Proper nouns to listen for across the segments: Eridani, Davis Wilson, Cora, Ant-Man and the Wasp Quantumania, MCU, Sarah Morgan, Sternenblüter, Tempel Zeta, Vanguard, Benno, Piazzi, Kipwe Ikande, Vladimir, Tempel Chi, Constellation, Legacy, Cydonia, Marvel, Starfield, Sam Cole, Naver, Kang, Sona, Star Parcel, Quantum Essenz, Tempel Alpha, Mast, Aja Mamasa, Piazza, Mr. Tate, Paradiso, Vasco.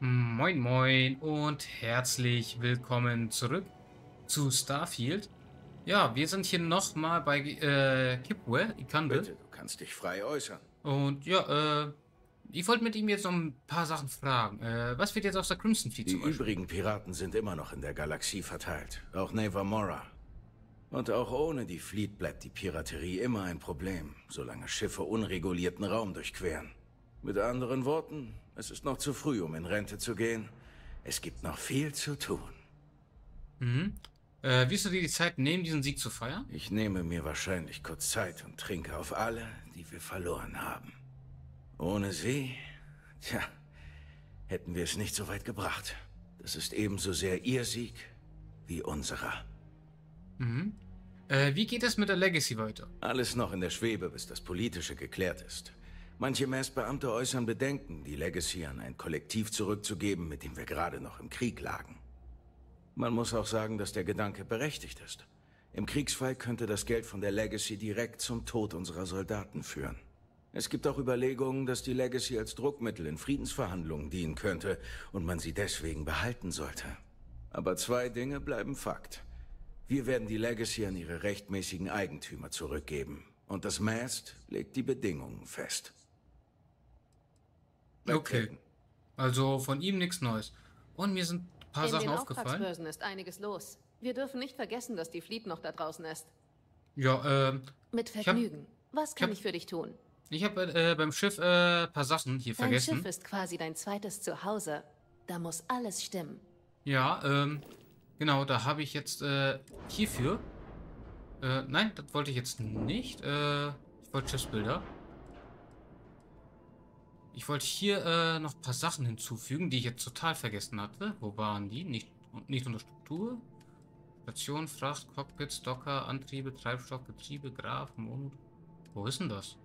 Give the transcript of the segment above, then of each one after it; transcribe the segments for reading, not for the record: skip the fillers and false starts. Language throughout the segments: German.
Moin moin und herzlich willkommen zurück zu Starfield. Ja, wir sind hier nochmal bei Kipwe, Ikande. Bitte, du kannst dich frei äußern. Und ja, ich wollte mit ihm jetzt noch ein paar Sachen fragen. Was wird jetzt aus der Crimson Fleet zum Beispiel? Die übrigen Piraten sind immer noch in der Galaxie verteilt, auch Naver Mora. Und auch ohne die Fleet bleibt die Piraterie immer ein Problem, solange Schiffe unregulierten Raum durchqueren. Mit anderen Worten... Es ist noch zu früh, um in Rente zu gehen. Es gibt noch viel zu tun. Mhm. Wirst du dir die Zeit nehmen, diesen Sieg zu feiern? Ich nehme mir wahrscheinlich kurz Zeit und trinke auf alle, die wir verloren haben. Ohne sie, tja, hätten wir es nicht so weit gebracht. Das ist ebenso sehr ihr Sieg wie unserer. Mhm. Wie geht es mit der Legacy weiter? Alles noch in der Schwebe, bis das Politische geklärt ist. Manche Mast-Beamte äußern Bedenken, die Legacy an ein Kollektiv zurückzugeben, mit dem wir gerade noch im Krieg lagen. Man muss auch sagen, dass der Gedanke berechtigt ist. Im Kriegsfall könnte das Geld von der Legacy direkt zum Tod unserer Soldaten führen. Es gibt auch Überlegungen, dass die Legacy als Druckmittel in Friedensverhandlungen dienen könnte und man sie deswegen behalten sollte. Aber zwei Dinge bleiben Fakt. Wir werden die Legacy an ihre rechtmäßigen Eigentümer zurückgeben. Und das Mast legt die Bedingungen fest. Okay, also von ihm nichts Neues. Und mir sind ein paar Sachen aufgefallen. In den Auftragsbörsen ist einiges los. Wir dürfen nicht vergessen, dass die Fleet noch da draußen ist. Ja, mit Vergnügen. Was kann ich für dich tun? Ich habe beim Schiff ein paar Sachen hier vergessen. Dein Schiff ist quasi dein zweites Zuhause. Da muss alles stimmen. Ja, genau, da habe ich jetzt hierfür... nein, das wollte ich jetzt nicht. Ich wollte Schiffsbilder. Ich wollte hier noch ein paar Sachen hinzufügen, die ich jetzt total vergessen hatte. Wo waren die? Nicht unter Struktur. Station, Fracht, Cockpits, Docker, Antriebe, Treibstoff, Getriebe, Grafen und... Wo ist denn das?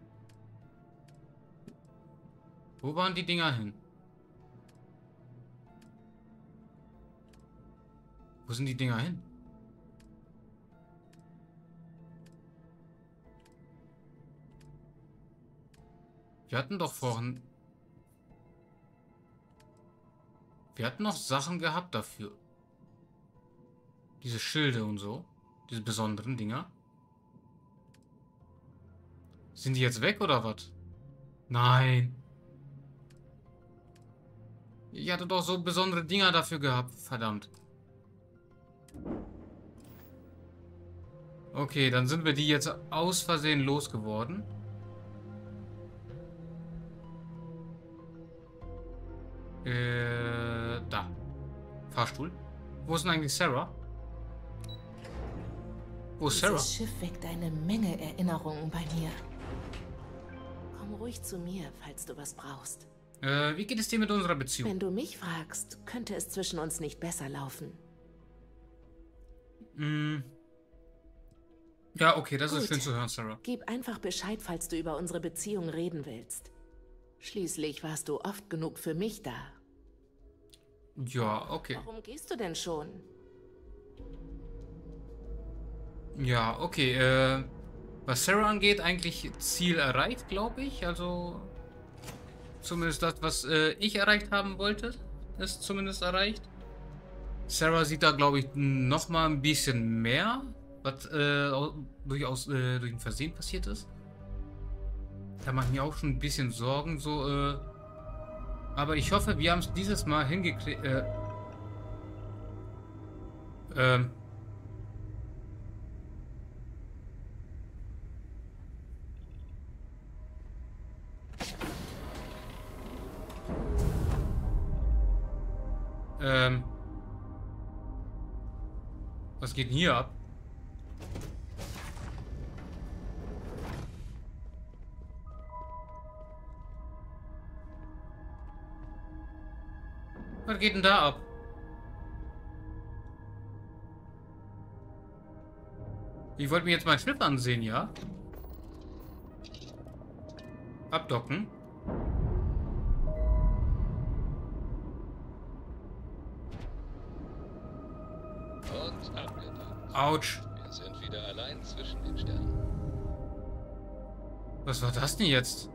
Wo waren die Dinger hin? Wo sind die Dinger hin? Wir hatten doch vorhin... Wir hatten noch Sachen gehabt dafür. Diese Schilde und so. Diese besonderen Dinger. Sind die jetzt weg oder was? Nein. Ich hatte doch so besondere Dinger dafür gehabt. Verdammt. Okay, dann sind wir die jetzt aus Versehen losgeworden. Da. Fahrstuhl. Wo ist denn eigentlich Sarah? Wo ist Sarah? Dieses Schiff weckt eine Menge Erinnerungen bei mir. Komm ruhig zu mir, falls du was brauchst. Wie geht es dir mit unserer Beziehung? Wenn du mich fragst, könnte es zwischen uns nicht besser laufen. Mm. Ja, okay, das ist schön zu hören, Sarah. Gib einfach Bescheid, falls du über unsere Beziehung reden willst. Schließlich warst du oft genug für mich da. Ja, okay. Warum gehst du denn schon? Ja, okay. Was Sarah angeht, eigentlich Ziel erreicht, glaube ich. Also zumindest das, was ich erreicht haben wollte, ist zumindest erreicht. Sarah sieht da, glaube ich, noch mal ein bisschen mehr, was durchaus durch ein Versehen passiert ist. Da mache ich mir auch schon ein bisschen Sorgen, so, aber ich hoffe, wir haben es dieses Mal hingekriegt, was geht denn hier ab? Was geht denn da ab? Ich wollte mir jetzt mein Schiff ansehen, ja? Abdocken. Und abgedockt. Autsch. Wir sind wieder allein zwischen den Sternen. Was war das denn jetzt?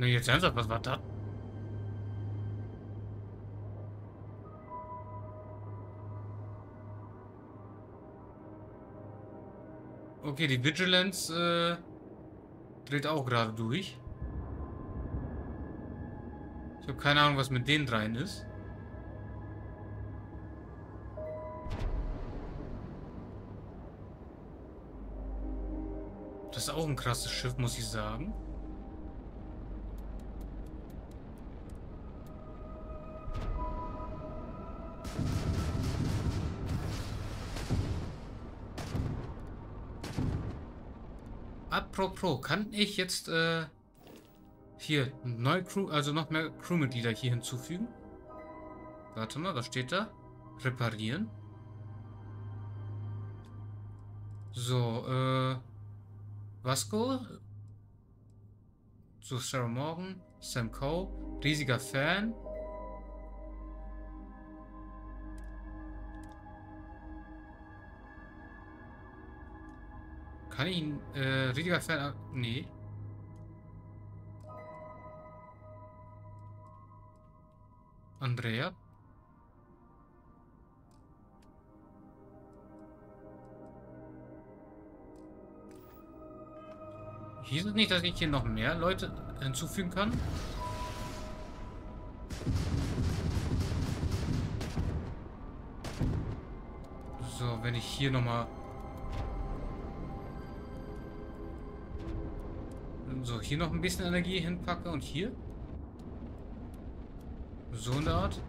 Ne, jetzt ernsthaft, was war das? Okay, die Vigilance dreht auch gerade durch. Ich habe keine Ahnung, was mit den dreien ist. Das ist auch ein krasses Schiff, muss ich sagen. Apropos, kann ich jetzt hier neue Crew, also noch mehr Crewmitglieder hier hinzufügen? Warte mal, was steht da? Reparieren. So, Vasco. So, Sarah Morgan. Sam Cole. Riesiger Fan. Kann ich ihn, riesiger Fan... Nee. Andrea. Hieß es nicht, dass ich hier noch mehr Leute hinzufügen kann? So, wenn ich hier nochmal... So, hier noch ein bisschen Energie hinpacke und hier. So eine Art.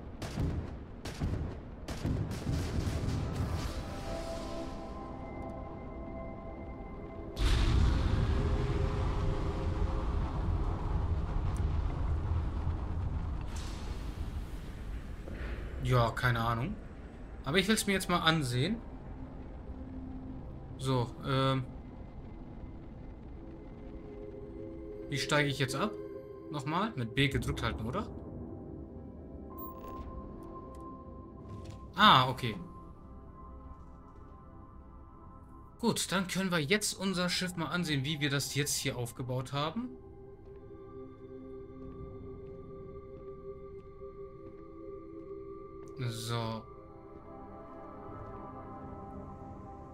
Ja, keine Ahnung. Aber ich will es mir jetzt mal ansehen. So, Wie steige ich jetzt ab? Nochmal? Mit B gedrückt halten, oder? Ah, okay. Gut, dann können wir jetzt unser Schiff mal ansehen, wie wir das jetzt hier aufgebaut haben. So.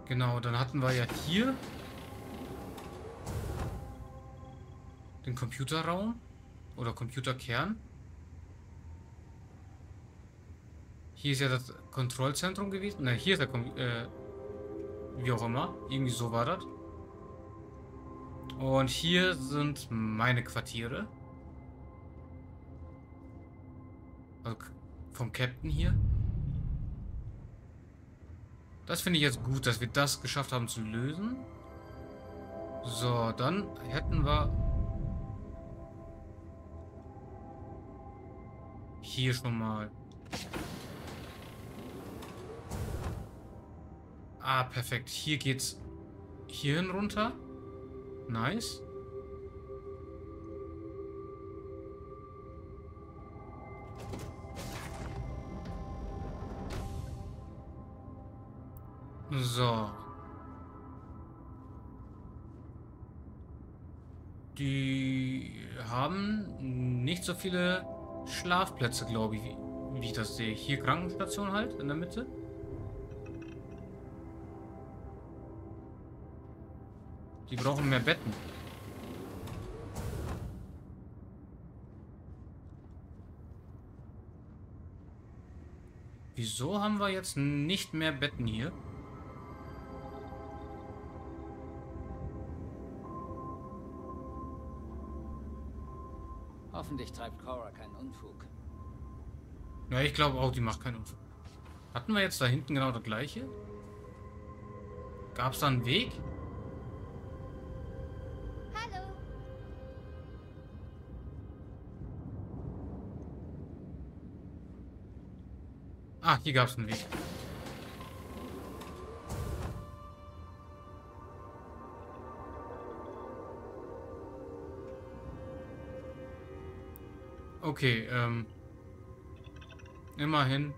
Genau, dann hatten wir ja hier den Computerraum oder Computerkern. Hier ist ja das Kontrollzentrum gewesen. Ne, hier ist der wie auch immer. Irgendwie so war das. Und hier sind meine Quartiere. Also vom Captain hier. Das finde ich jetzt gut, dass wir das geschafft haben zu lösen. So, dann hätten wir hier schon mal. Ah, perfekt. Hier geht's hierhin runter. Nice. So. Die haben nicht so viele Schlafplätze, glaube ich, wie ich das sehe. Hier Krankenstation halt in der Mitte. Die brauchen mehr Betten. Wieso haben wir jetzt nicht mehr Betten hier? Hoffentlich treibt Cora keinen Unfug. Ja, ich glaube auch, die macht keinen Unfug. Hatten wir jetzt da hinten genau das gleiche? Gab es da einen Weg? Hallo. Ah, hier gab es einen Weg. Okay, immerhin.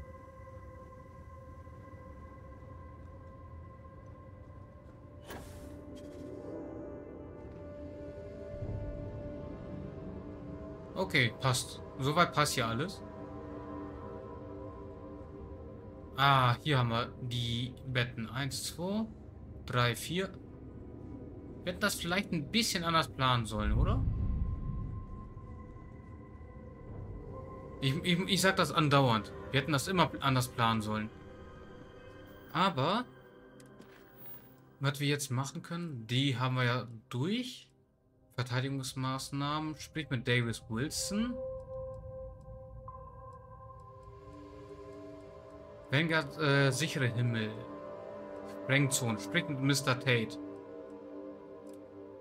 Okay, passt. Soweit passt hier alles. Ah, hier haben wir die Betten. 1, 2, 3, 4. Wir hätten das vielleicht ein bisschen anders planen sollen, oder? Ich sag das andauernd. Wir hätten das immer anders planen sollen. Aber was wir jetzt machen können, die haben wir ja durch. Verteidigungsmaßnahmen. Sprich mit Davis Wilson. Vanguard, sichere Himmel. Sprengzone. Sprich mit Mr. Tate.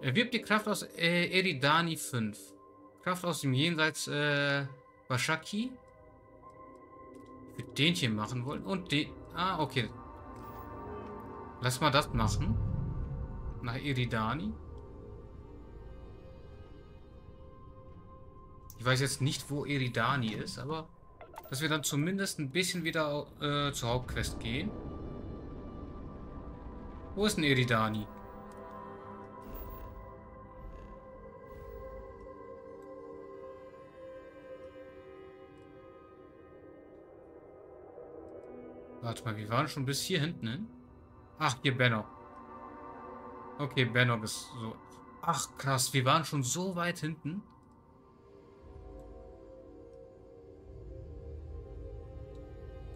Er wirbt die Kraft aus Eridani 5. Kraft aus dem Jenseits Washaki. Ich würde den hier machen wollen. Und den... Ah, okay. Lass mal das machen. Nach Eridani. Ich weiß jetzt nicht, wo Eridani ist, aber... Dass wir dann zumindest ein bisschen wieder zur Hauptquest gehen. Wo ist denn Eridani? Warte mal, wir waren schon bis hier hinten hin. Ach, hier Benno. Okay, Benno ist so. Ach, krass, wir waren schon so weit hinten.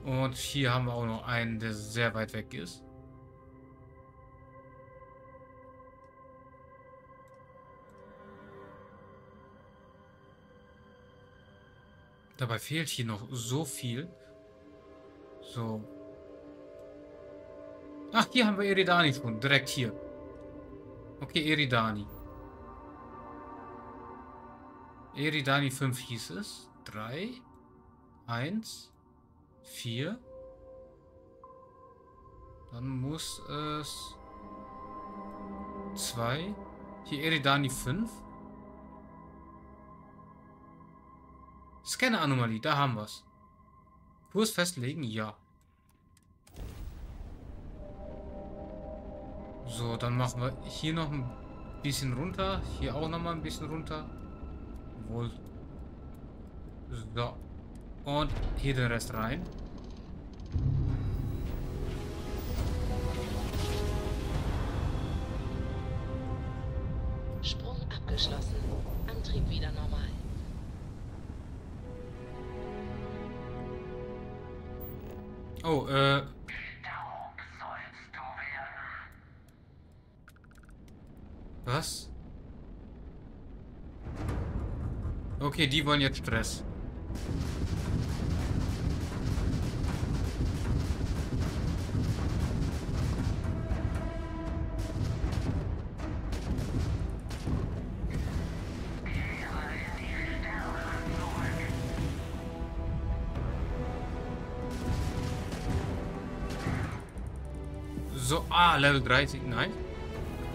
Und hier haben wir auch noch einen, der sehr weit weg ist. Dabei fehlt hier noch so viel. So. Ach, hier haben wir Eridani schon. Direkt hier. Okay, Eridani. Eridani 5 hieß es. 3. 1. 4. Dann muss es 2. Hier Eridani 5. Scanner-Anomalie, da haben wir es. Kurs festlegen, ja. So, dann machen wir hier noch ein bisschen runter. Hier auch noch mal ein bisschen runter. Wohl. So. Und hier den Rest rein. Sprung abgeschlossen. Antrieb wieder normal. Oh, Staub sollst du werden. Was? Okay, die wollen jetzt Stress. So, ah, Level 30, nein.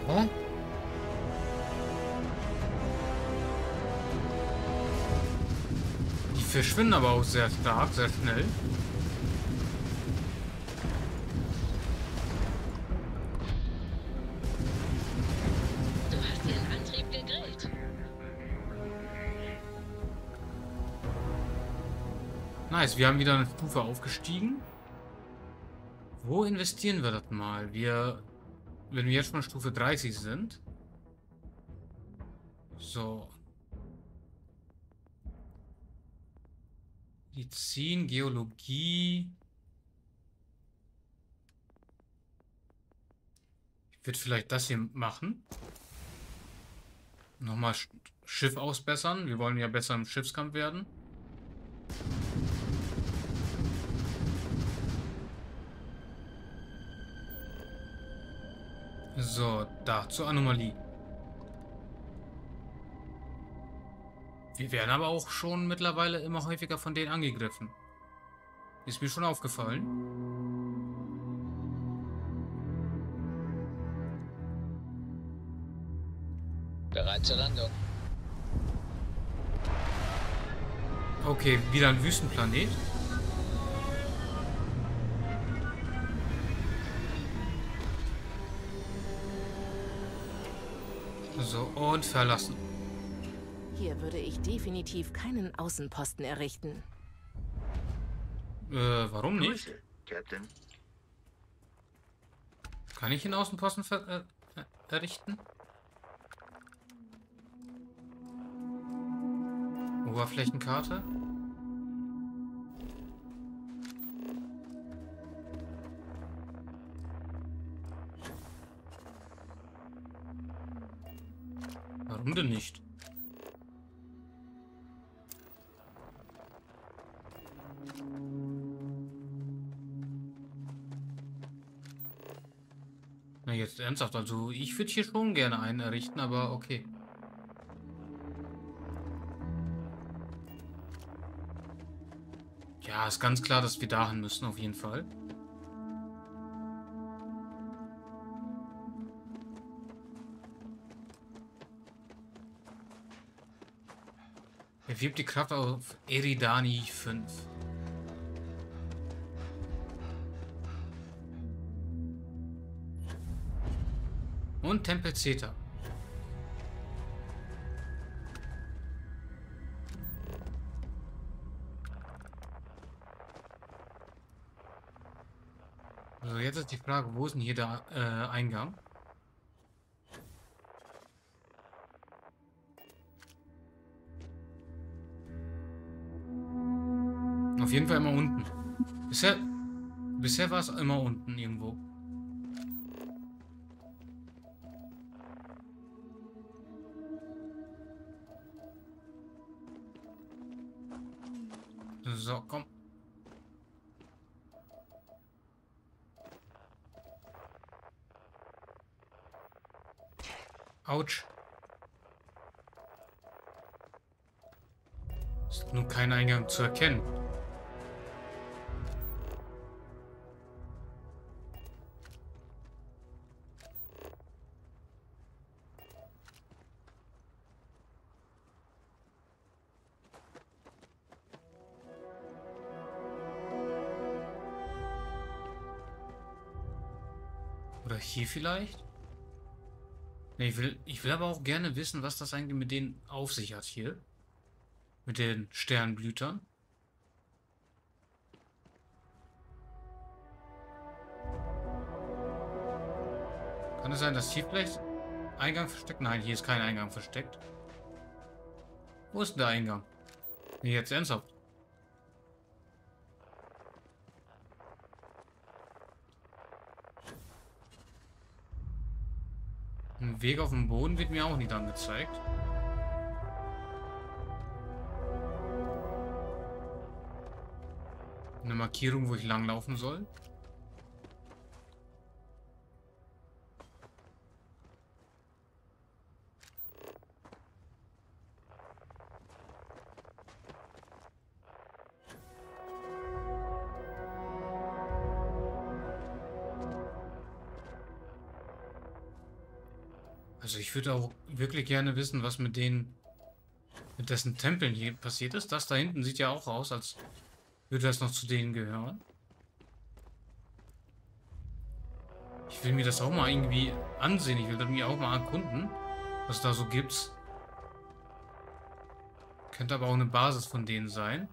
Hä? Die verschwinden aber auch sehr stark, sehr schnell. Du hast ihren Antrieb gegrillt. Nice, wir haben wieder eine Stufe aufgestiegen. Wo investieren wir das mal? Wenn wir jetzt schon Stufe 30 sind. So. Medizin, Geologie. Ich würde vielleicht das hier machen. Nochmal Schiff ausbessern. Wir wollen ja besser im Schiffskampf werden. So, da, zur Anomalie. Wir werden aber auch schon mittlerweile immer häufiger von denen angegriffen. Ist mir schon aufgefallen. Bereit zur Landung. Okay, wieder ein Wüstenplanet. So, und verlassen. Hier würde ich definitiv keinen Außenposten errichten. Warum nicht? Grüße, Captain. Kann ich den Außenposten errichten? Oberflächenkarte? Warum denn nicht? Na jetzt ernsthaft, also ich würde hier schon gerne einen errichten, aber okay. Ja, ist ganz klar, dass wir dahin müssen, auf jeden Fall. Wirbt die Kraft auf Eridani 5. Und Tempel Zeta. Also jetzt ist die Frage, wo ist denn hier der Eingang? Auf jeden Fall immer unten. Bisher war es immer unten irgendwo. So, komm. Autsch. Ist nun kein Eingang zu erkennen. Hier vielleicht? Ne, ich will aber auch gerne wissen, was das eigentlich mit denen auf sich hat hier. Mit den Sternenblütern. Kann es sein, dass hier vielleicht Eingang versteckt? Nein, hier ist kein Eingang versteckt. Wo ist denn der Eingang? Ne, jetzt ernsthaft. Ein Weg auf dem Boden wird mir auch nicht angezeigt. Eine Markierung, wo ich langlaufen soll. Also ich würde auch wirklich gerne wissen, was mit dessen Tempeln hier passiert ist. Das da hinten sieht ja auch aus, als würde das noch zu denen gehören. Ich will mir das auch mal irgendwie ansehen. Ich will das mir auch mal erkunden, was da so gibt's. Könnte aber auch eine Basis von denen sein.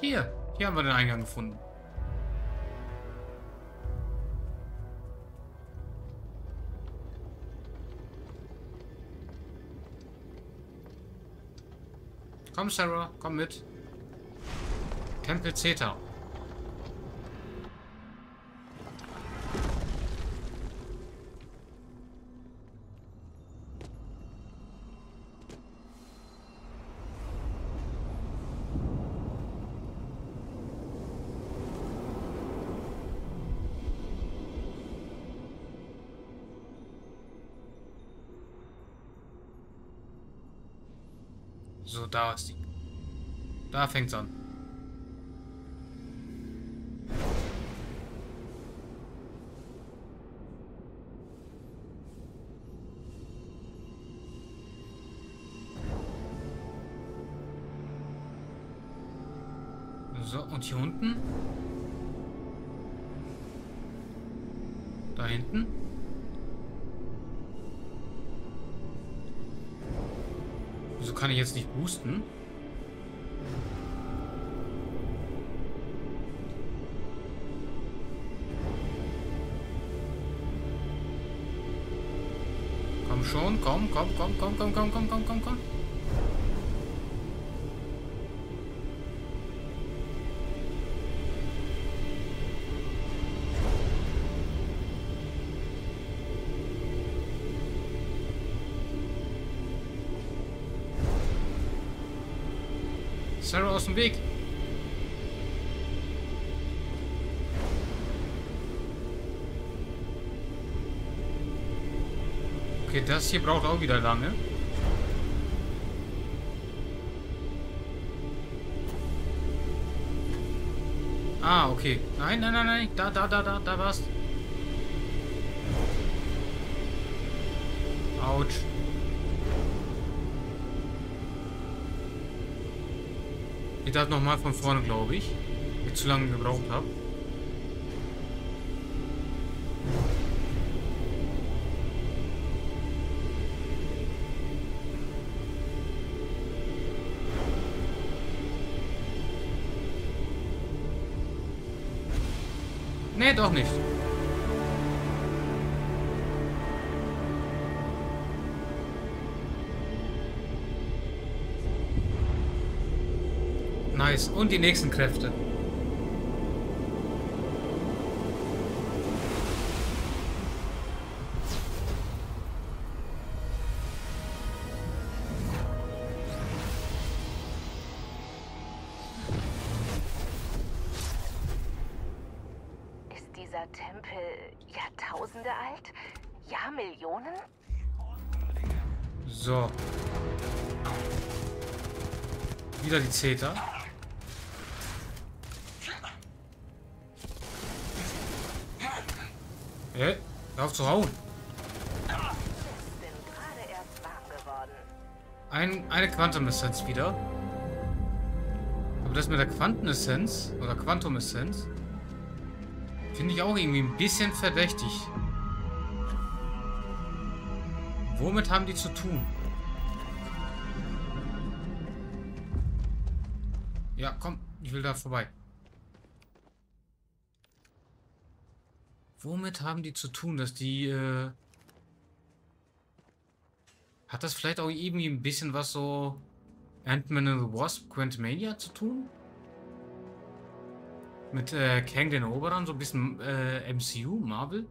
Hier! Hier haben wir den Eingang gefunden. Komm, Sarah, komm mit. Tempel Zeta. So, da ist die. Da fängt's an. So, und hier unten? Da hinten. Wieso kann ich jetzt nicht boosten? Komm schon, komm. Sarah aus dem Weg. Okay, das hier braucht auch wieder lange. Ah, okay. Nein. Da war's. Autsch. Ich darf nochmal von vorne, glaube ich. Weil ich zu lange gebraucht habe. Nee, doch nicht. Nice. Und die nächsten Kräfte. Ist dieser Tempel Jahrtausende alt? Jahrmillionen? So. Wieder die Zeta. Hä? Hör auf zu hauen. Eine Quantum Essenz wieder. Aber das mit der Quantum Essenz oder Quantum Essenz finde ich auch irgendwie ein bisschen verdächtig. Womit haben die zu tun? Ja, komm, ich will da vorbei. Womit haben die zu tun, dass die... Hat das vielleicht auch irgendwie ein bisschen was so... Ant-Man and the Wasp Quantumania zu tun? Mit Kang den Eroberern, so ein bisschen MCU, Marvel?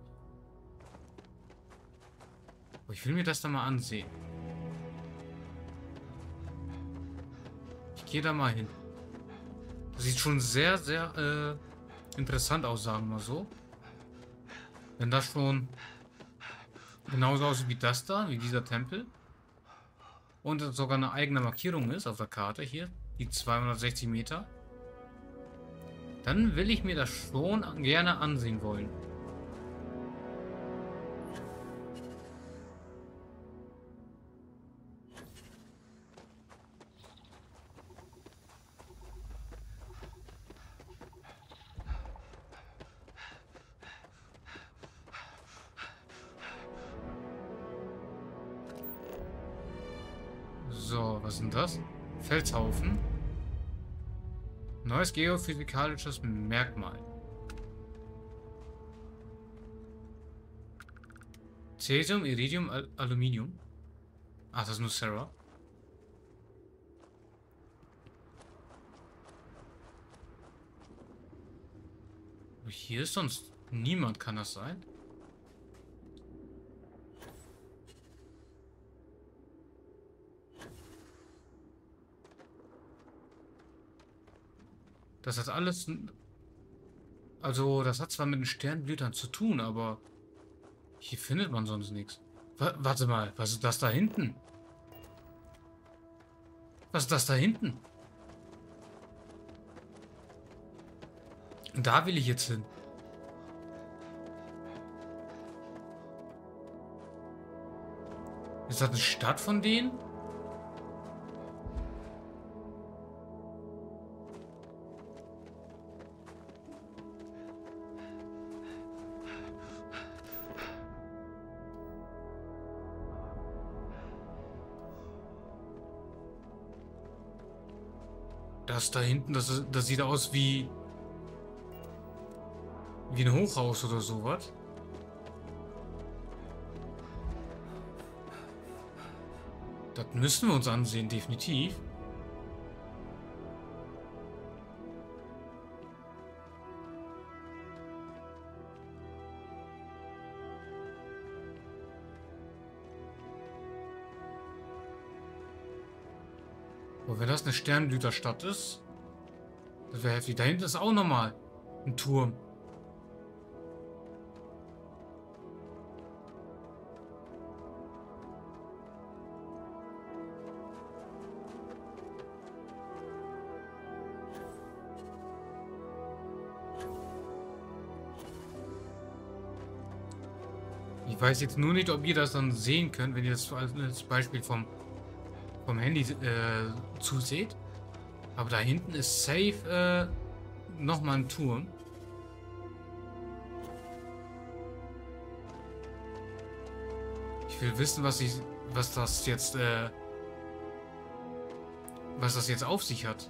Oh, ich will mir das da mal ansehen. Ich gehe da mal hin. Das sieht schon sehr, sehr interessant aus, sagen wir mal so. Wenn das schon genauso aussieht wie das da, wie dieser Tempel. Und es sogar eine eigene Markierung ist auf der Karte hier, die 260 Meter. Dann will ich mir das schon gerne ansehen wollen. So, was sind das? Felshaufen. Neues geophysikalisches Merkmal. Cäsium, Iridium, Aluminium. Ach, das ist nur Sarah. Aber hier ist sonst niemand, kann das sein? Das hat alles... Also, das hat zwar mit den Sternenblütern zu tun, aber... Hier findet man sonst nichts. Warte mal, was ist das da hinten? Was ist das da hinten? Da will ich jetzt hin. Ist das eine Stadt von denen? Das da hinten, das sieht aus wie... wie ein Hochhaus oder sowas. Das müssen wir uns ansehen, definitiv. Aber wenn das eine Sternenblüterstadt ist, das wäre heftig. Da hinten ist auch nochmal ein Turm. Ich weiß jetzt nur nicht, ob ihr das dann sehen könnt, wenn ihr das als Beispiel vom Handy zuseht. Aber da hinten ist safe nochmal ein Turm. Ich will wissen, was das jetzt auf sich hat.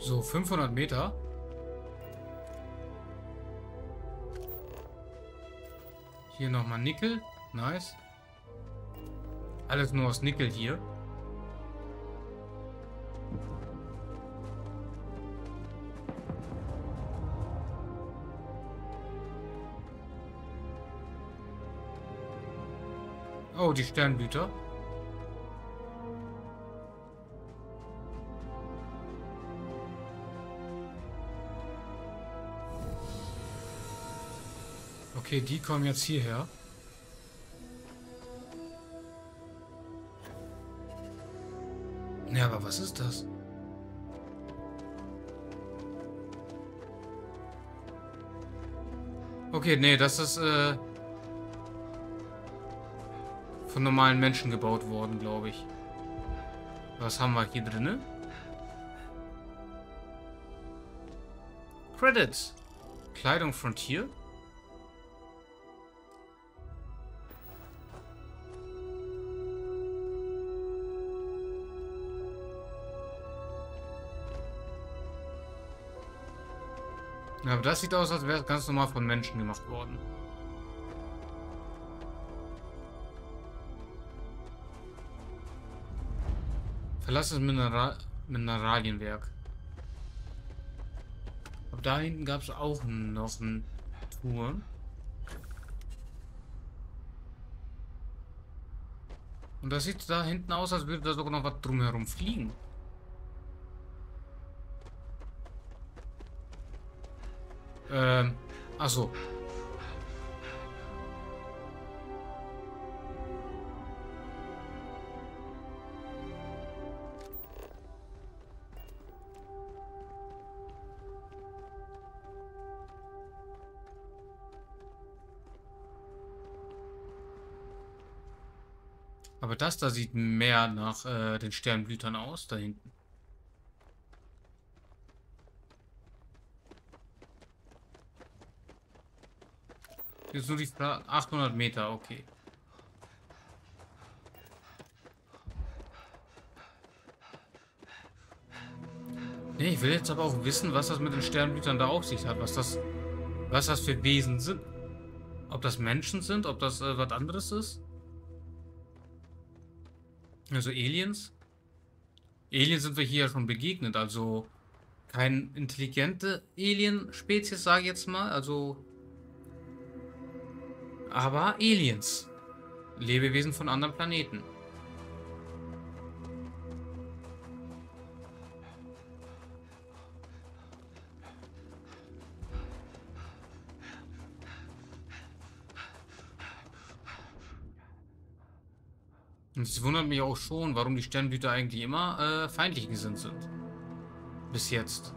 So, 500 Meter. Hier nochmal Nickel. Nice. Alles nur aus Nickel hier. Oh, die Sternenblüter. Okay, die kommen jetzt hierher. Ja, aber was ist das? Okay, nee, das ist von normalen Menschen gebaut worden, glaube ich. Was haben wir hier drin? Credits. Kleidung Frontier. Aber das sieht aus, als wäre es ganz normal von Menschen gemacht worden. Verlass das Mineralienwerk. Aber da hinten gab es auch noch einen Turm. Und das sieht da hinten aus, als würde da sogar noch was drumherum fliegen. Achso. Aber das da sieht mehr nach den Sternenblütern aus, da hinten. Jetzt nur die 800 Meter, okay. Nee, ich will jetzt aber auch wissen, was das mit den Sternenblütern da auf sich hat. Was das für Wesen sind. Ob das Menschen sind, ob das was anderes ist. Also Aliens. Aliens sind wir hier ja schon begegnet. Also keine intelligente Alien-Spezies, sage ich jetzt mal. Also... aber Aliens. Lebewesen von anderen Planeten. Und es wundert mich auch schon, warum die Sternenblüter eigentlich immer feindlich gesinnt sind. Bis jetzt.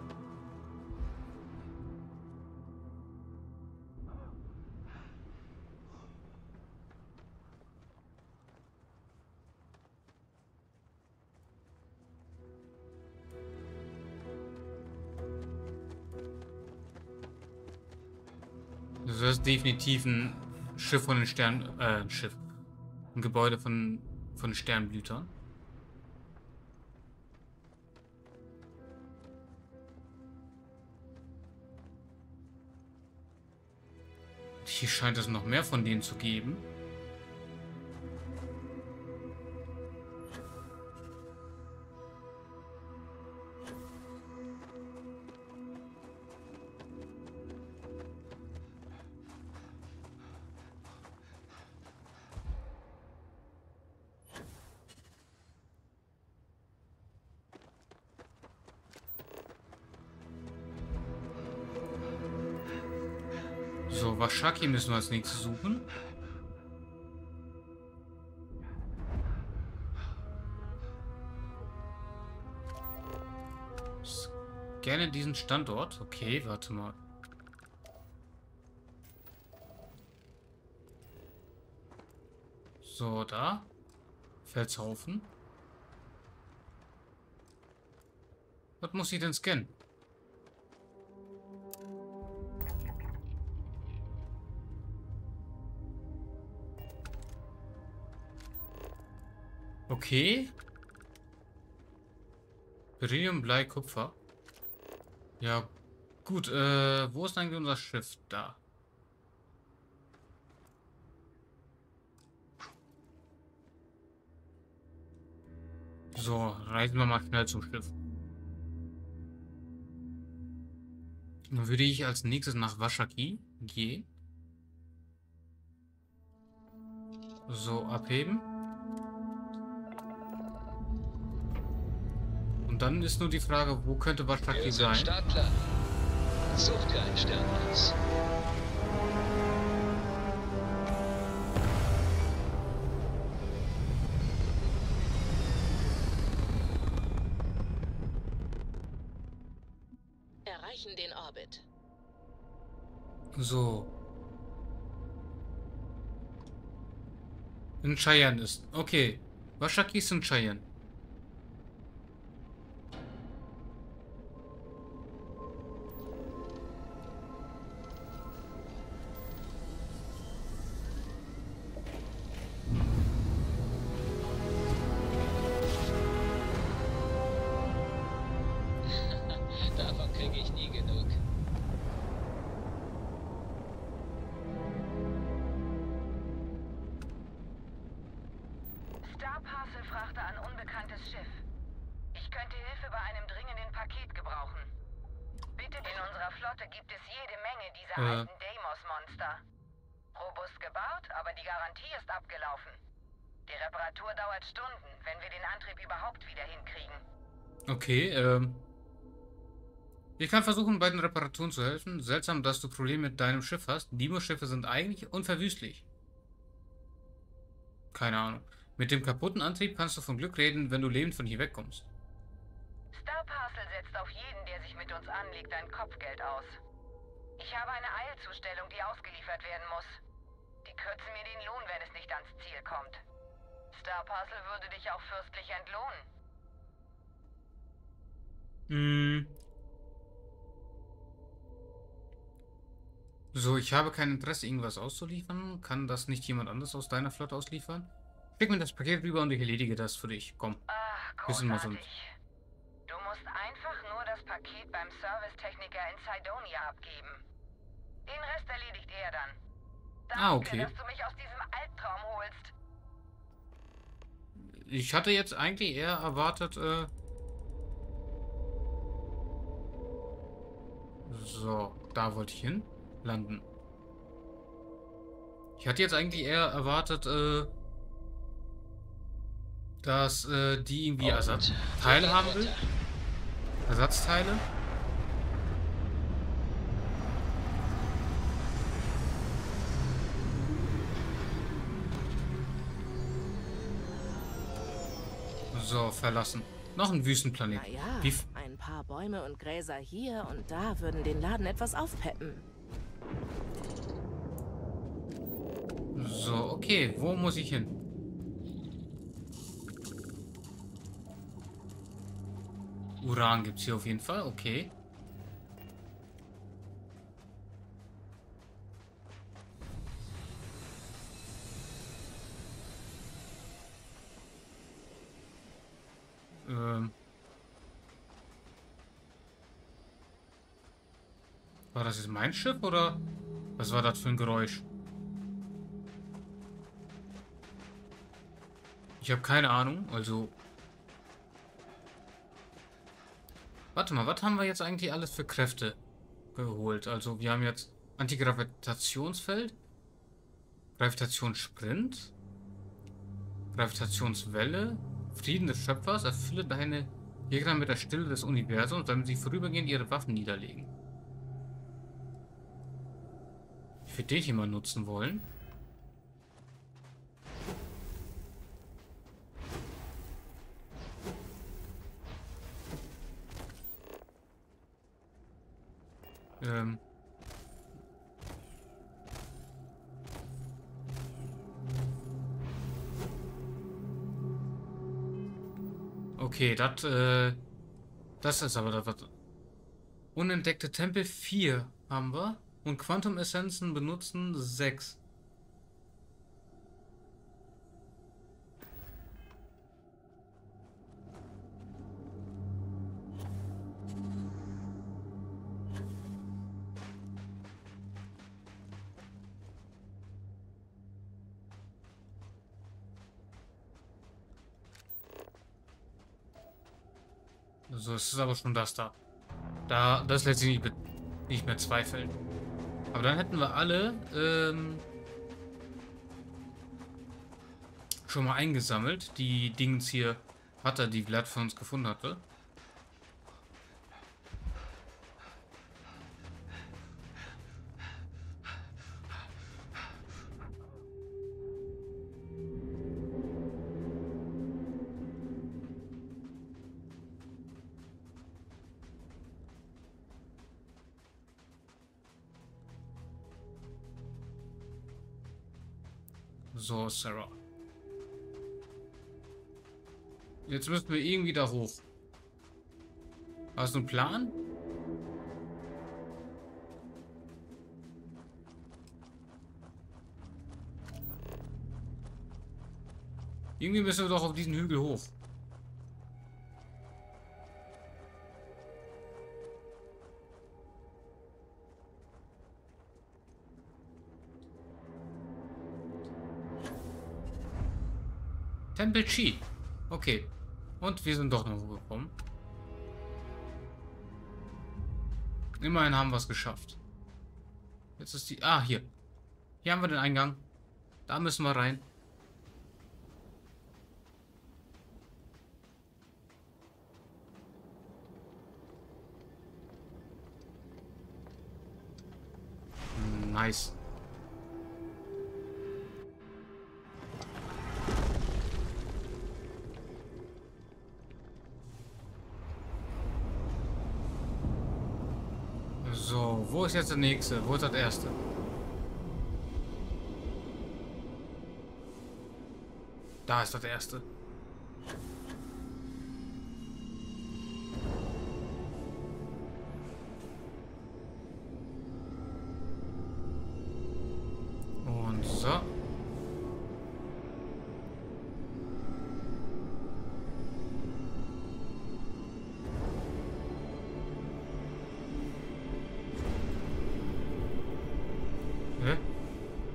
Also das ist definitiv ein Schiff von den Sternen, ein Gebäude von Sternblütern. Hier scheint es noch mehr von denen zu geben. So, Wasaki müssen wir als nächstes suchen. Gerne diesen Standort. Okay, warte mal. So, da. Felshaufen. Was muss ich denn scannen? Okay. Beryllium, Blei, Kupfer. Ja, gut. Wo ist eigentlich unser Schiff? Da. So, reisen wir mal schnell zum Schiff. Dann würde ich als nächstes nach Wasaki gehen. So, abheben. Und dann ist nur die Frage, wo könnte Wasaki sein? Startplan. Such dir einen Stern aus. Erreichen den Orbit. So. In Cheyenne ist. Okay. Wasaki ist in Cheyenne. Okay, ich kann versuchen, bei den Reparaturen zu helfen. Seltsam, dass du Probleme mit deinem Schiff hast. Demo-Schiffe sind eigentlich unverwüstlich. Keine Ahnung. Mit dem kaputten Antrieb kannst du von Glück reden, wenn du lebend von hier wegkommst. Star Parcel setzt auf jeden, der sich mit uns anlegt, ein Kopfgeld aus. Ich habe eine Eilzustellung, die ausgeliefert werden muss. Die kürzen mir den Lohn, wenn es nicht ans Ziel kommt. Star Parcel würde dich auch fürstlich entlohnen. So, ich habe kein Interesse, irgendwas auszuliefern. Kann das nicht jemand anders aus deiner Flotte ausliefern? Schick mir das Paket rüber und ich erledige das für dich. Komm. Ach, bisschen mal so. Du musst einfach nur das Paket beim Servicetechniker in Cydonia abgeben. Den Rest erledigt er dann. Danke, okay. Dass du mich aus diesem Albtraum holst. Ich hatte jetzt eigentlich eher erwartet, so, da wollte ich hin. Landen. Ich hatte jetzt eigentlich eher erwartet, dass die irgendwie Ersatzteile haben will. Ersatzteile. So, verlassen. Noch ein Wüstenplanet. Ja, ein paar Bäume und Gräser hier und da würden den Laden etwas aufpeppen. So, okay. Wo muss ich hin? Uran gibt es hier auf jeden Fall. Okay. War das jetzt mein Schiff oder was war das für ein Geräusch? Ich habe keine Ahnung, also... Warte mal, was haben wir jetzt eigentlich alles für Kräfte geholt? Also wir haben jetzt Antigravitationsfeld, Gravitationssprint, Gravitationswelle, Frieden des Schöpfers, erfülle deine Gegner mit der Stille des Universums, damit sie vorübergehend ihre Waffen niederlegen. Ich würde den hier mal nutzen wollen. Okay, das ist aber das. Unentdeckte Tempel 4 haben wir. Und Quantum Essenzen benutzen 6. Also es ist aber schon das da. Das lässt sich nicht mehr zweifeln. Aber dann hätten wir alle schon mal eingesammelt. Die Dings hier hat er, die Vlad für uns gefunden hatte. So, Sarah. Jetzt müssten wir irgendwie da hoch. Hast du einen Plan? Irgendwie müssen wir doch auf diesen Hügel hoch. Tempel Chi. Okay. Und wir sind doch noch hochgekommen. Immerhin haben wir es geschafft. Jetzt ist die... Ah, hier. Hier haben wir den Eingang. Da müssen wir rein. Nice. Wo ist jetzt der nächste? Wo ist das erste? Da ist das erste. Und so.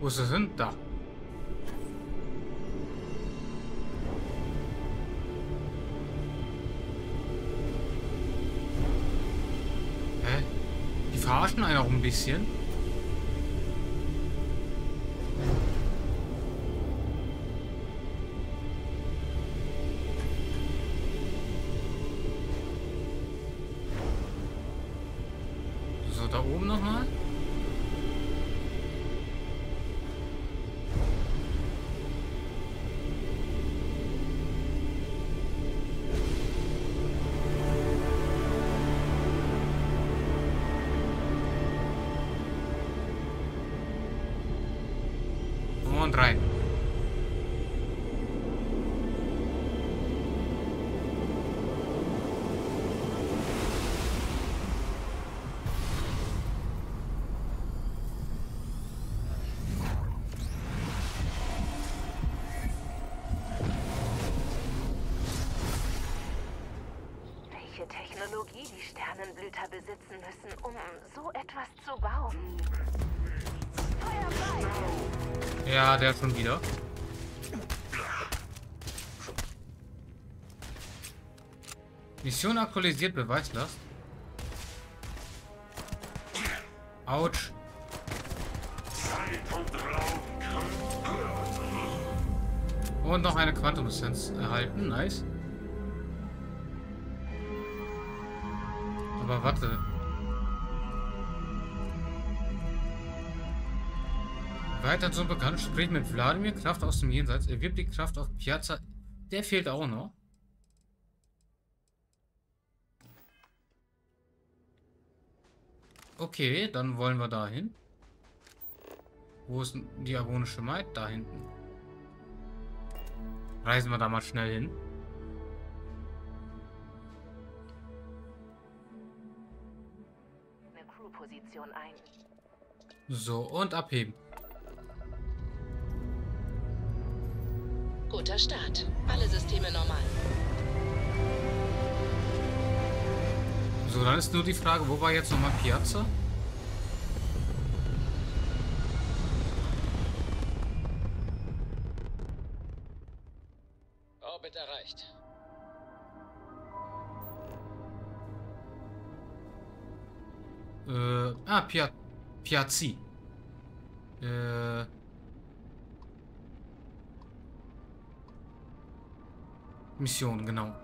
Wo ist das hin? Da. Hä? Die verarschen einen auch ein bisschen. So, da oben nochmal. Rein. welche Technologie die Sternenblüter besitzen müssen, um so etwas zu bauen. Ja, der schon wieder. Mission aktualisiert, Beweislast. Autsch. Und noch eine Quantum Essenz erhalten, nice. Aber warte. Weiter zum Bekannten, sprich mit Vladimir, Kraft aus dem Jenseits. Er wirbt die Kraft auf Piazza. Der fehlt auch noch. Okay, dann wollen wir dahin. Wo ist die Argonische Maid? Da hinten. Reisen wir da mal schnell hin. Eine Crew-Position ein. So, und abheben. Guter Start. Alle Systeme normal. So, dann ist nur die Frage, wo war jetzt nochmal Piazza? Orbit erreicht. Piazzi. Mission, genau.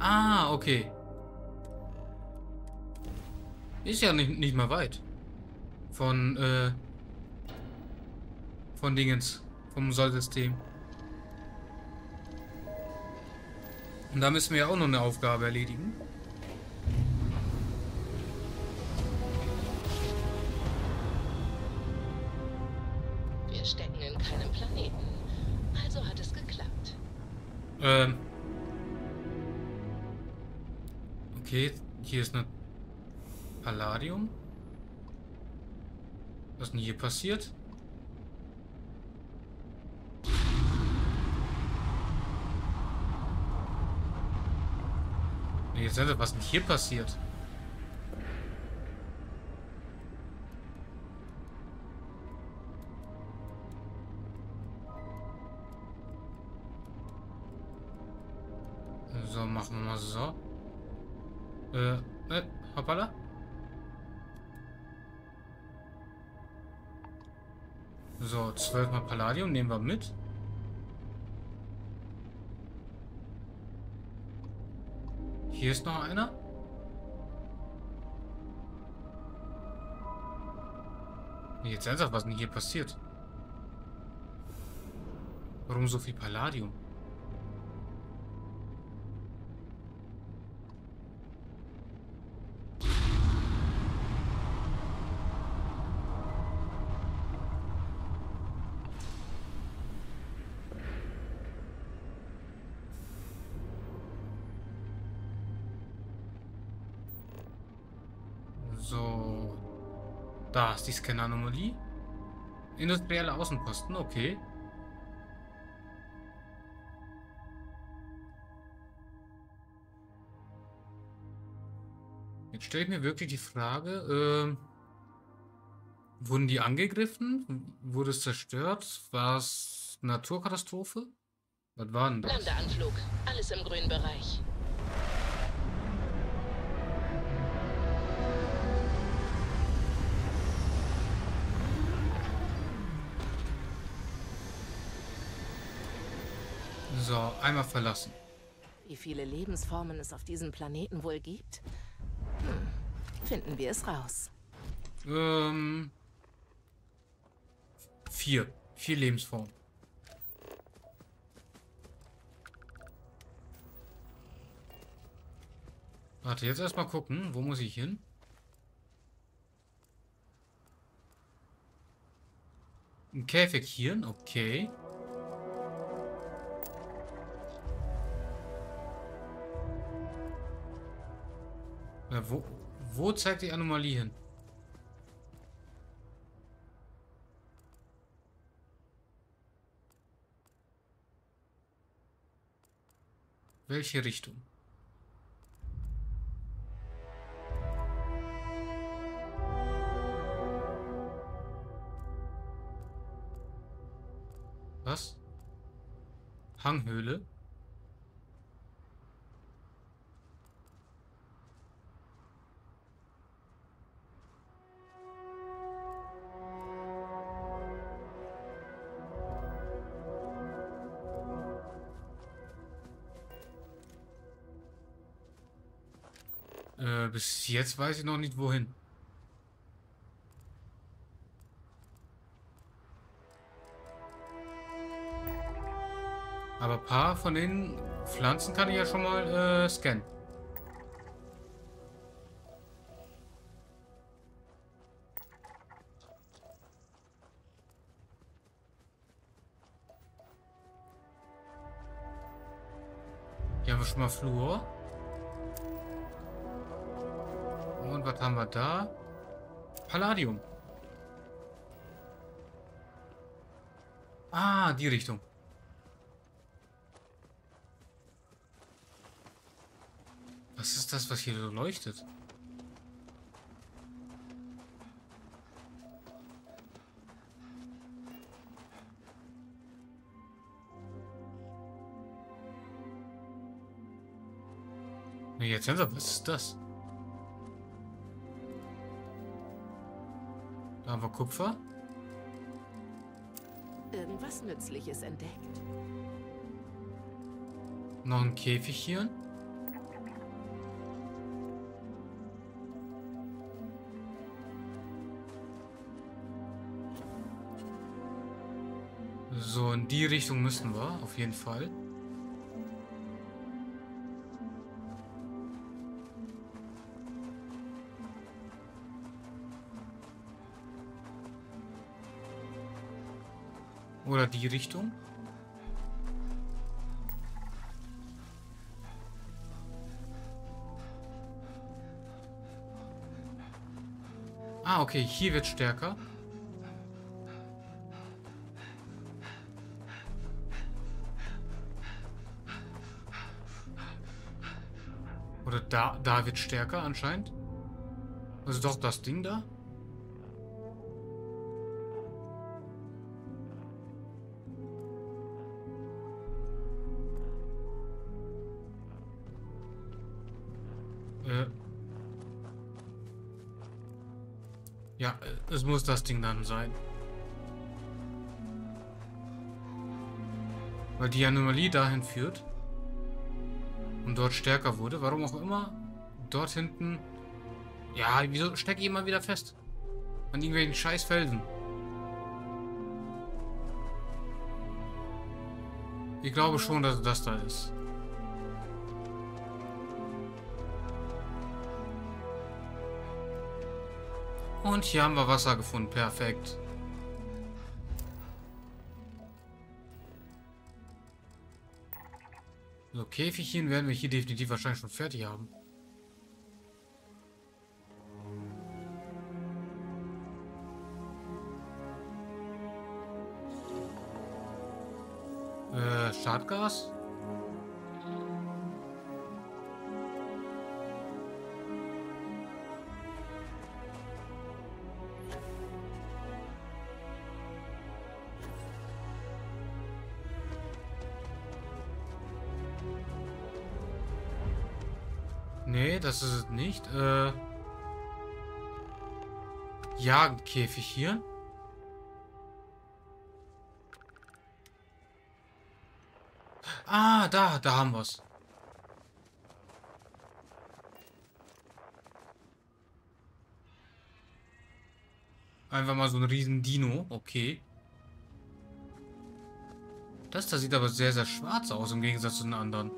Ah, okay. Ist ja nicht mal weit. Von Dingens. Vom Sollsystem. Und da müssen wir ja auch noch eine Aufgabe erledigen. Wir stecken in keinem Planeten. Also hat es geklappt. Okay, hier ist eine Palladium. Was ist denn hier passiert? Nee, jetzt was ist denn hier passiert? So, machen wir mal so. Hoppala. So, 12 mal Palladium nehmen wir mit. Hier ist noch einer. Nee, jetzt ernsthaft, was denn hier passiert? Warum so viel Palladium? So, da ist die Scanner-Anomalie. Industrielle Außenposten, okay. Jetzt stelle ich mir wirklich die Frage, wurden die angegriffen? Wurde es zerstört? War es eine Naturkatastrophe? Was war denn das? Landeanflug, alles im grünen Bereich. So, einmal verlassen. Wie viele Lebensformen es auf diesem Planeten wohl gibt? Finden wir es raus. 4. 4 Lebensformen. Warte, jetzt erstmal gucken. Wo muss ich hin? Ein Käfighirn, okay. Wo zeigt die Anomalie hin? Welche Richtung? Was? Hanghöhle? Bis jetzt weiß ich noch nicht, wohin. Aber ein paar von den Pflanzen kann ich ja schon mal scannen. Hier haben wir schon mal Fluor. Und was haben wir da? Palladium. Ah, die Richtung. Was ist das, was hier so leuchtet? Nee, jetzt haben wir, was ist das? Da haben wir Kupfer. Irgendwas Nützliches entdeckt. Noch ein Käfig hier. So, in die Richtung müssen wir, auf jeden Fall. Oder die Richtung. Ah, okay, hier wird stärker. Oder da wird stärker anscheinend. Also doch das Ding da. Ja, es muss das Ding dann sein. Weil die Anomalie dahin führt. Und dort stärker wurde. Warum auch immer. Dort hinten. Ja, wieso stecke ich immer wieder fest? An irgendwelchen Scheißfelsen. Ich glaube schon, dass das da ist. Und hier haben wir Wasser gefunden. Perfekt. So, Käfigchen werden wir hier definitiv wahrscheinlich schon fertig haben. Schadgas? Nee, das ist es nicht. Jagdkäfig hier. Ah, da haben wir's. Einfach mal so ein riesen Dino. Okay. Das sieht aber sehr, sehr schwarz aus im Gegensatz zu den anderen.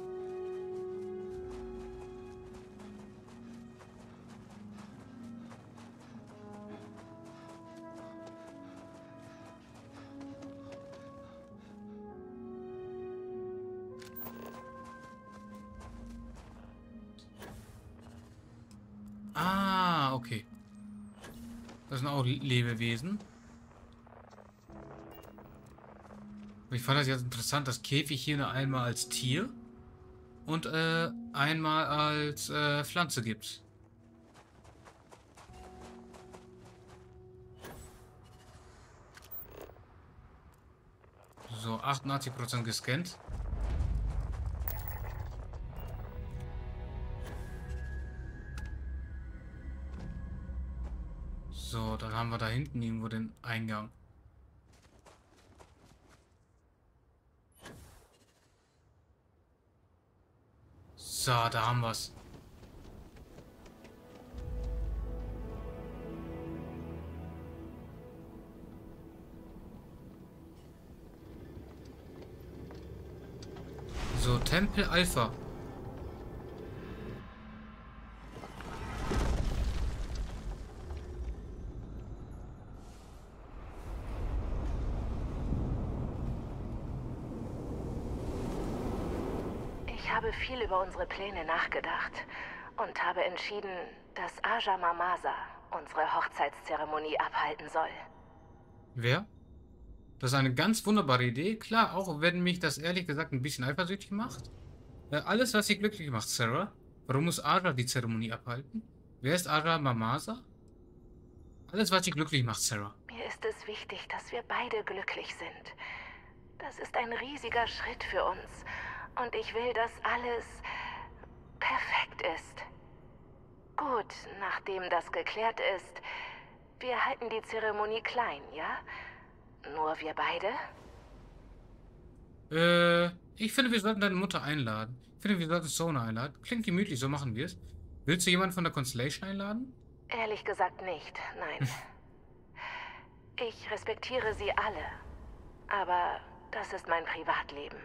Das sind auch Lebewesen. Ich fand das jetzt interessant, das Käfig hier einmal als Tier und einmal als Pflanze gibt. So, 88% gescannt. So, dann haben wir da hinten irgendwo den Eingang. So, da haben wir es. So, Tempel Alpha. Ich habe viel über unsere Pläne nachgedacht und habe entschieden, dass Aja Mamasa unsere Hochzeitszeremonie abhalten soll. Wer? Das ist eine ganz wunderbare Idee. Klar, auch wenn mich das ehrlich gesagt ein bisschen eifersüchtig macht. Alles, was sie glücklich macht, Sarah. Warum muss Aja die Zeremonie abhalten? Wer ist Aja Mamasa? Alles, was sie glücklich macht, Sarah. Mir ist es wichtig, dass wir beide glücklich sind. Das ist ein riesiger Schritt für uns. Und ich will, dass alles perfekt ist. Gut, nachdem das geklärt ist, wir halten die Zeremonie klein, ja? Nur wir beide? Ich finde, wir sollten deine Mutter einladen. Ich finde, wir sollten Sona einladen. Klingt gemütlich, so machen wir es. Willst du jemanden von der Constellation einladen? Ehrlich gesagt nicht, nein. Ich respektiere sie alle, aber das ist mein Privatleben.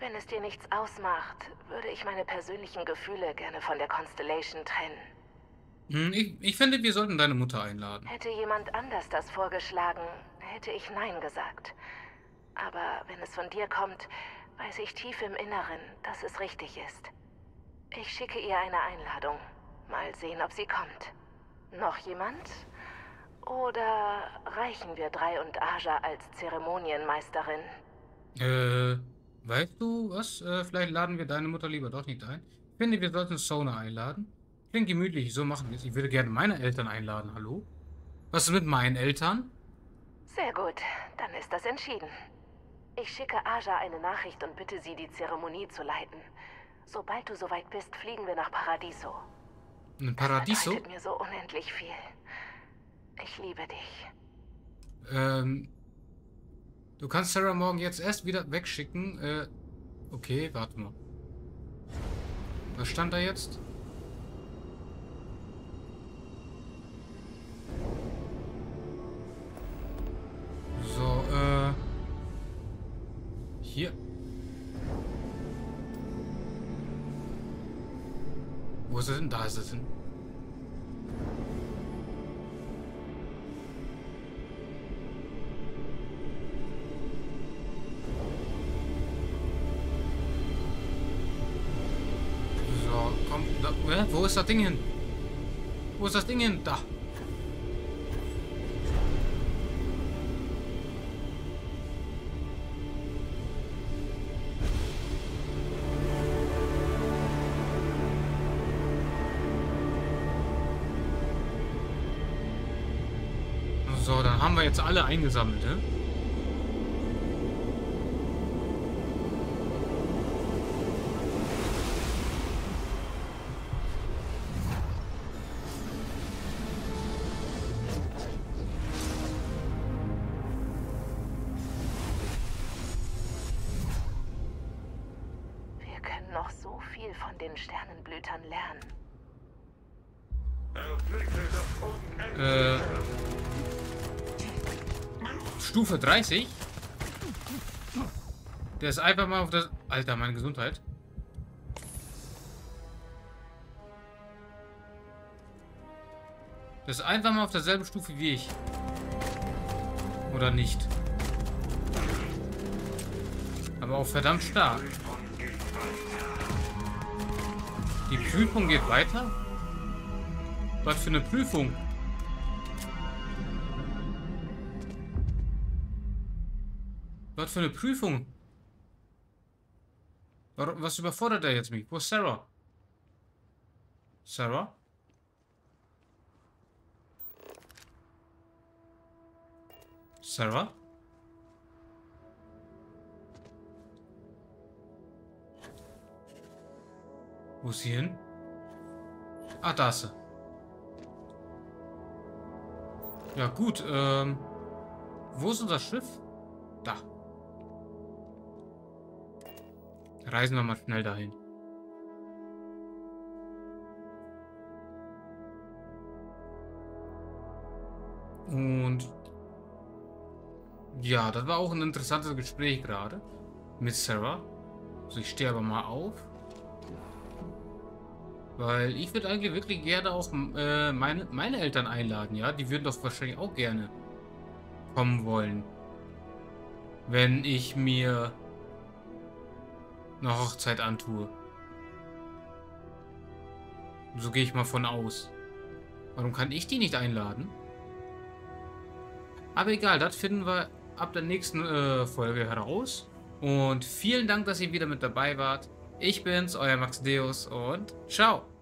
Wenn es dir nichts ausmacht, würde ich meine persönlichen Gefühle gerne von der Constellation trennen. Ich finde, wir sollten deine Mutter einladen. Hätte jemand anders das vorgeschlagen, hätte ich Nein gesagt. Aber wenn es von dir kommt, weiß ich tief im Inneren, dass es richtig ist. Ich schicke ihr eine Einladung. Mal sehen, ob sie kommt. Noch jemand? Oder reichen wir drei und Aja als Zeremonienmeisterin? Weißt du was? Vielleicht laden wir deine Mutter lieber doch nicht ein. Ich finde, wir sollten Sona einladen. Klingt gemütlich, so machen wir es. Ich würde gerne meine Eltern einladen, hallo? Was ist mit meinen Eltern? Sehr gut, dann ist das entschieden. Ich schicke Aja eine Nachricht und bitte sie, die Zeremonie zu leiten. Sobald du soweit bist, fliegen wir nach Paradiso. In Paradiso? Das bedeutet mir so unendlich viel. Ich liebe dich. Du kannst Sarah morgen jetzt erst wieder wegschicken. Okay, warte mal. Was stand da jetzt? So, hier. Wo ist es denn? Da ist es denn. So, komm, da, wo ist das Ding hin? Wo ist das Ding hin? Da. So, dann haben wir jetzt alle eingesammelt, ne? Wir können noch so viel von den Sternenblütern lernen. Stufe 30. Der ist einfach mal auf das... Alter, meine Gesundheit. Der ist einfach mal auf derselben Stufe wie ich. Oder nicht. Aber auch verdammt stark. Die Prüfung geht weiter? Was für eine Prüfung? Was für eine Prüfung? Warum, was überfordert er jetzt mich? Wo ist Sarah? Sarah? Sarah? Wo ist sie hin? Ah, da ist sie. Ja gut, wo ist unser Schiff? Da. Reisen wir mal schnell dahin. Und ja, das war auch ein interessantes Gespräch gerade mit Sarah. Also ich stehe aber mal auf. Weil ich würde eigentlich wirklich gerne auch meine Eltern einladen, ja? Die würden doch wahrscheinlich auch gerne kommen wollen. Wenn ich mir eine Hochzeit antue. So gehe ich mal von aus. Warum kann ich die nicht einladen? Aber egal, das finden wir ab der nächsten Folge heraus. Und vielen Dank, dass ihr wieder mit dabei wart. Ich bin's, euer Max Deus und ciao!